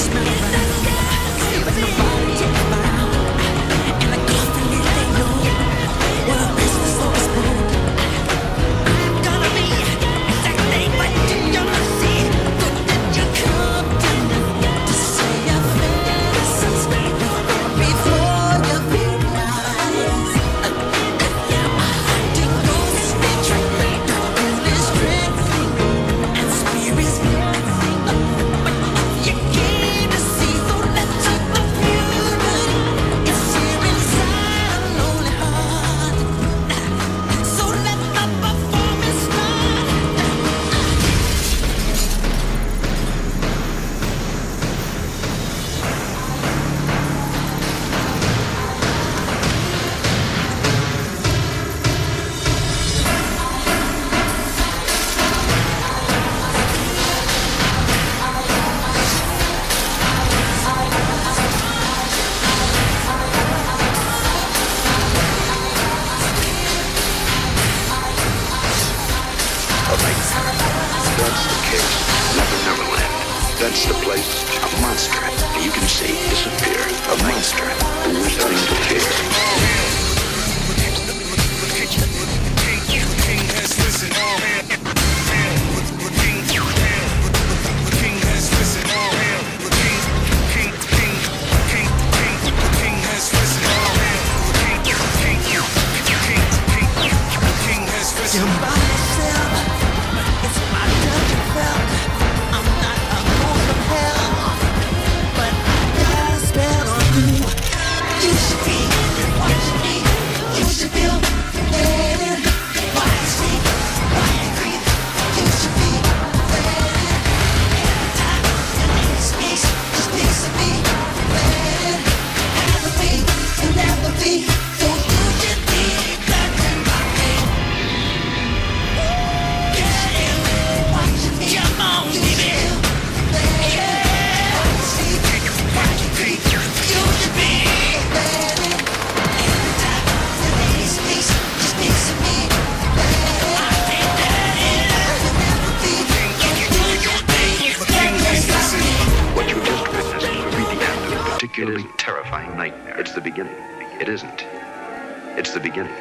That's the case. Neverland. That's the place. A monster. You can see disappear. A monster who is starting to care. The king has risen. The king has risen. The king has risen. The king has risen. Terrifying nightmare. It's the beginning. It isn't. It's the beginning.